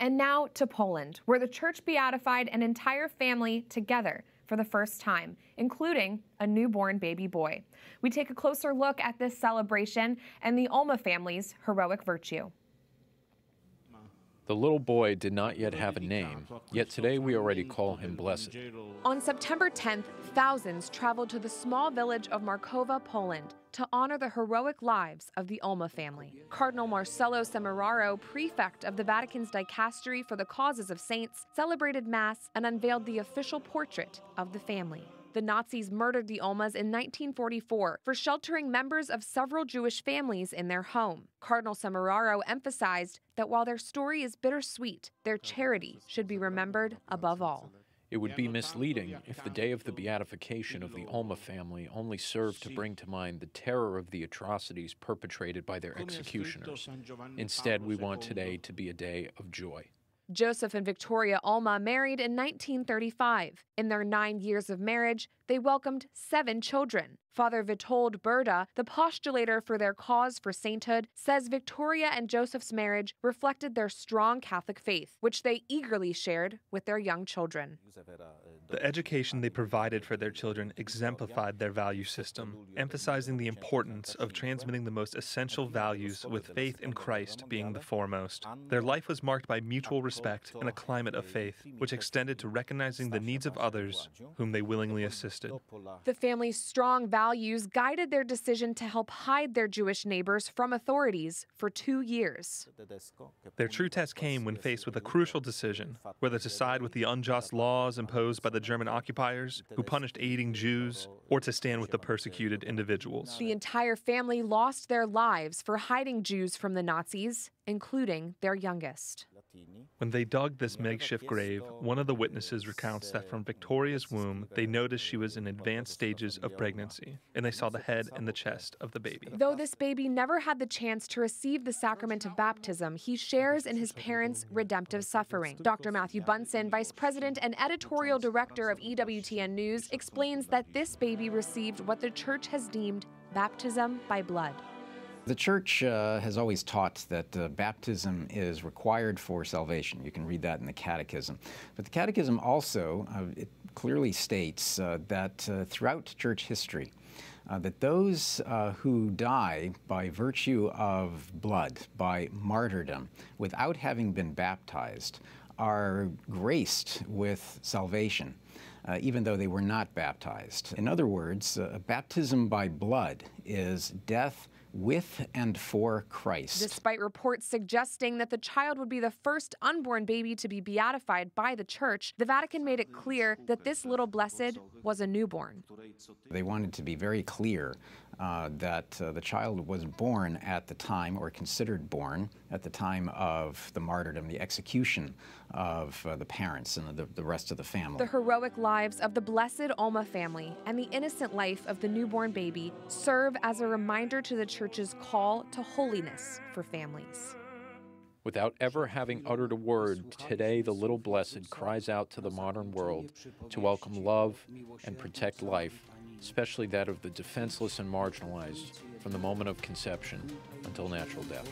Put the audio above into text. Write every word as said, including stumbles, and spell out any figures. And now to Poland, where the church beatified an entire family together for the first time, including a newborn baby boy. We take a closer look at this celebration and the Ulma family's heroic virtue. The little boy did not yet have a name, yet today we already call him blessed. On September tenth, thousands traveled to the small village of Markowa, Poland, to honor the heroic lives of the Ulma family. Cardinal Marcello Semeraro, prefect of the Vatican's Dicastery for the Causes of Saints, celebrated Mass and unveiled the official portrait of the family. The Nazis murdered the Ulmas in nineteen forty-four for sheltering members of several Jewish families in their home. Cardinal Semeraro emphasized that while their story is bittersweet, their charity should be remembered above all. It would be misleading if the day of the beatification of the Ulma family only served to bring to mind the terror of the atrocities perpetrated by their executioners. Instead, we want today to be a day of joy. Joseph and Victoria Ulma married in nineteen thirty-five. In their nine years of marriage, they welcomed seven children. Father Vitold Berda, the postulator for their cause for sainthood, says Victoria and Joseph's marriage reflected their strong Catholic faith, which they eagerly shared with their young children. The education they provided for their children exemplified their value system, emphasizing the importance of transmitting the most essential values, with faith in Christ being the foremost. Their life was marked by mutual respect and a climate of faith, which extended to recognizing the needs of others whom they willingly assisted. The family's strong values guided their decision to help hide their Jewish neighbors from authorities for two years. Their true test came when faced with a crucial decision, whether to side with the unjust laws imposed by the German occupiers, who punished aiding Jews, or to stand with the persecuted individuals. The entire family lost their lives for hiding Jews from the Nazis, including their youngest. When they dug this makeshift grave, one of the witnesses recounts that from Victoria's womb, they noticed she was in advanced stages of pregnancy, and they saw the head and the chest of the baby. Though this baby never had the chance to receive the sacrament of baptism, he shares in his parents' redemptive suffering. Doctor Matthew Bunsen, vice president and editorial director of E W T N News, explains that this baby received what the church has deemed baptism by blood. The Church uh, has always taught that uh, baptism is required for salvation. You can read that in the Catechism. But the Catechism also uh, it clearly states uh, that uh, throughout Church history, uh, that those uh, who die by virtue of blood, by martyrdom, without having been baptized, are graced with salvation, uh, even though they were not baptized. In other words, uh, baptism by blood is death with and for Christ. Despite reports suggesting that the child would be the first unborn baby to be beatified by the church, the Vatican made it clear that this little blessed was a newborn. They wanted to be very clear uh, that uh, the child was born at the time, or considered born, at the time of the martyrdom, the execution of uh, the parents and the, the rest of the family. The heroic lives of the blessed Ulma family and the innocent life of the newborn baby serve as a reminder to the Church's call to holiness for families. Without ever having uttered a word, today the little blessed cries out to the modern world to welcome love and protect life, especially that of the defenseless and marginalized, from the moment of conception until natural death.